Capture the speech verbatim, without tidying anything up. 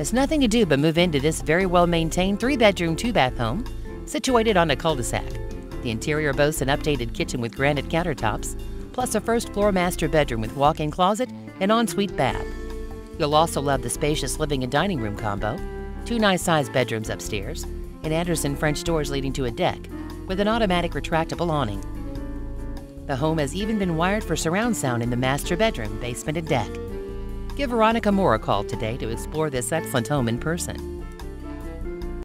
There's nothing to do but move into this very well-maintained three-bedroom, two-bath home situated on a cul-de-sac. The interior boasts an updated kitchen with granite countertops, plus a first-floor master bedroom with walk-in closet and ensuite bath. You'll also love the spacious living and dining room combo, two nice-sized bedrooms upstairs, and Anderson French doors leading to a deck with an automatic retractable awning. The home has even been wired for surround sound in the master bedroom, basement, and deck. Give Veronica Moore a call today to explore this excellent home in person.